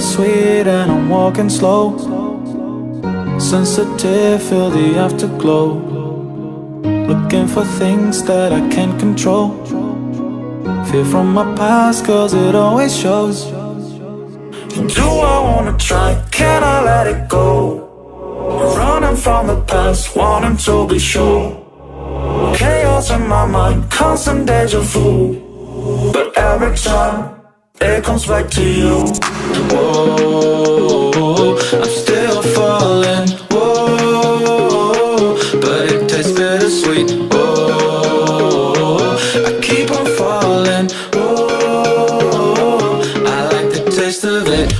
feel sweet and I'm walking slow. Sensitive, feel the afterglow. Looking for things that I can't control. Fear from my past, cause it always shows. Do I wanna try? Can I let it go? Running from the past, wanting to be sure. Chaos in my mind, constant deja vu. But every time it comes back to you. Whoa, I'm still falling. Whoa, but it tastes bittersweet. Whoa, I keep on falling. Whoa, I like the taste of it.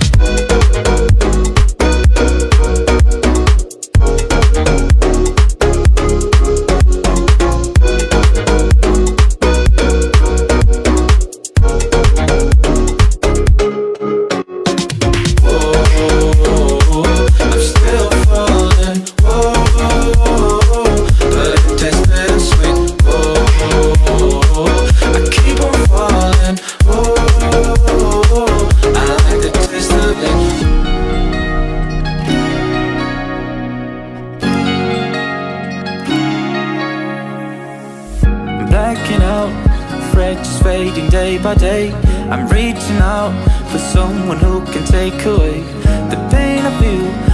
Blacking out, fresh fading day by day. I'm reaching out for someone who can take away the pain of you.